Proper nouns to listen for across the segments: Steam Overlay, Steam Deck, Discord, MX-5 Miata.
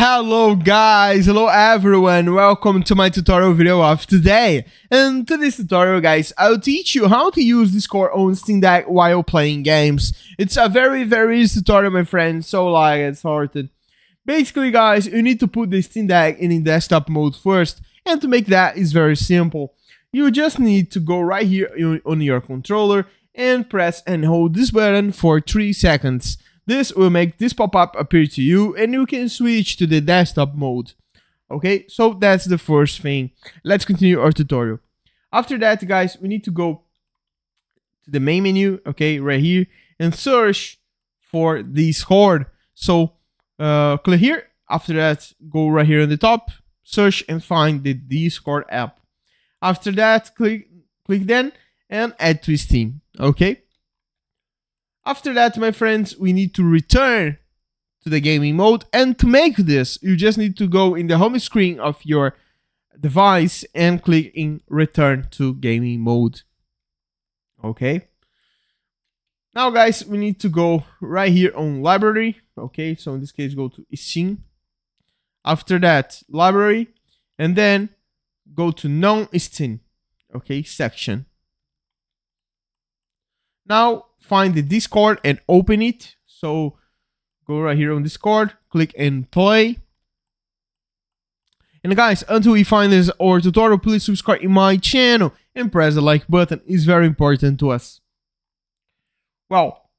Hello guys, hello everyone, welcome to my tutorial video of today. And to this tutorial guys, I'll teach you how to use Discord on Steam Deck while playing games. It's a very easy tutorial my friends, so like it's started. Basically guys, you need to put the Steam Deck in desktop mode first, and to make that is very simple. You just need to go right here on your controller and press and hold this button for 3 seconds. This will make this pop-up appear to you and you can switch to the desktop mode. Okay, so that's the first thing. Let's continue our tutorial. After that, guys, we need to go to the main menu, okay, right here, and search for Discord. So, click here. After that, go right here on the top, search and find the Discord app. After that, click then and add to Steam, okay? After that, my friends, we need to return to the gaming mode, and to make this, you just need to go in the home screen of your device and click in return to gaming mode. Okay. Now, guys, we need to go right here on library. Okay, so in this case, go to Steam. After that, library, and then go to non-Steam, okay, section. Now, find the Discord and open it. So, go right here on Discord, click and play. And guys, until we find this or tutorial, please subscribe in my channel and press the like button. It's very important to us. Well,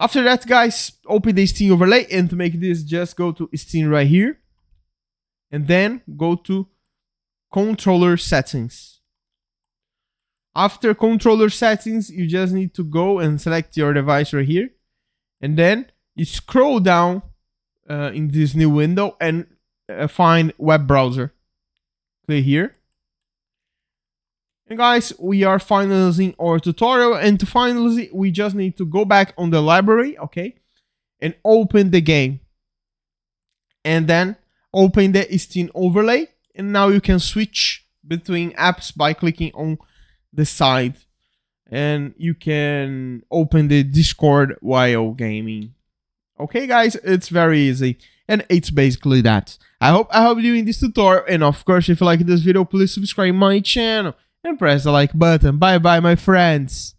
after that, guys, open the Steam Overlay. And to make this, just go to Steam right here. And then go to Controller Settings. After controller settings, you just need to go and select your device right here. And then you scroll down in this new window and find web browser. Click here. And guys, we are finalizing our tutorial. And to finalize, we just need to go back on the library, okay? And open the game. And then open the Steam Overlay. And now you can switch between apps by clicking on the side, and you can open the Discord while gaming. Okay guys, it's very easy and it's basically that. I hope you in this tutorial, and of course if you like this video please subscribe my channel and press the like button. Bye bye my friends.